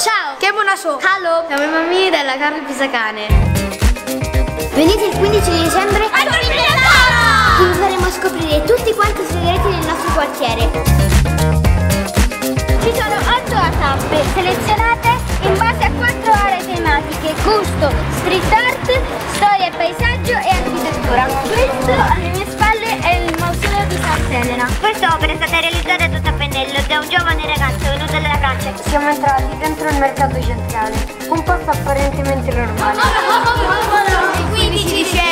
Ciao, che buona show! Ciao, siamo i bambini della Carlo Pisacane. Venite il 15 dicembre a Corriere! Vi faremo scoprire tutti quanti i segreti del nostro quartiere. Ci sono 8 tappe selezionate in base a 4 aree tematiche: gusto, street art, storia, paesaggio e architettura. Questo alle mie spalle è il mausoleo di San Seneno. Questa opera è stata realizzata tutta a pennello da un giovane ragazzo venuto dalla Francia. Siamo entrati dentro il mercato centrale, un posto apparentemente normale. Il 15 dicembre.